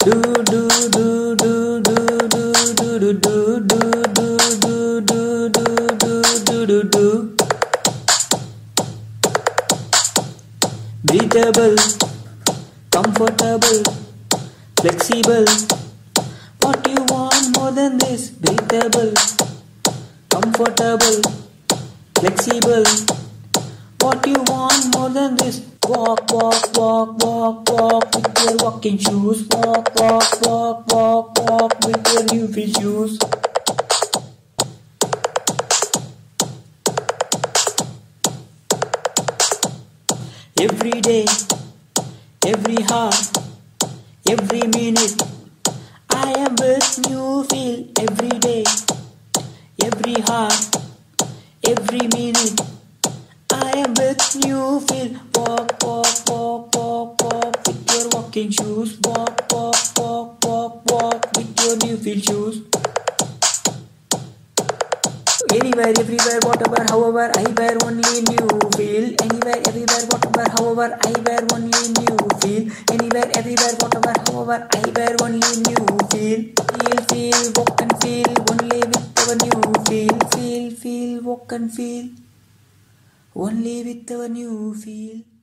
Breathable, comfortable, flexible. What you want more than this? Breathable, comfortable, flexible. What you want more than this? Walk, walk, walk, walk, walk with your walking shoes. Walk, walk, walk, walk, walk with your Newfeel shoes. Every day, every hour, every minute, I am with Newfeel. Every day, every hour, every minute, I am with Newfeel. Walk, walk, walk, walk, walk with your walking shoes. Walk, walk, walk, walk, walk with your Newfeel shoes. Anywhere, everywhere, whatever, however, I wear only Newfeel. Anywhere, everywhere, whatever, however, I wear only Newfeel. Anywhere, everywhere, whatever, however, I wear only Newfeel. Feel, feel, walk and feel, only with our Newfeel. Feel, feel, walk and feel, only with our Newfeel.